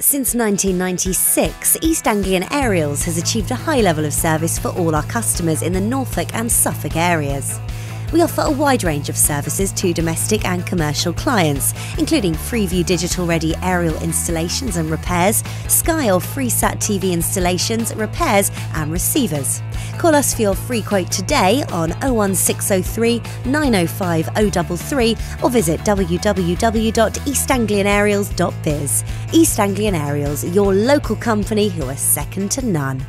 Since 1996, East Anglian Aerials has achieved a high level of service for all our customers in the Norfolk and Suffolk areas. We offer a wide range of services to domestic and commercial clients, including Freeview digital-ready aerial installations and repairs, Sky or FreeSat TV installations, repairs and receivers. Call us for your free quote today on 01603 905 033 or visit www.eastanglianaerials.biz. East Anglian Aerials, your local company who are second to none.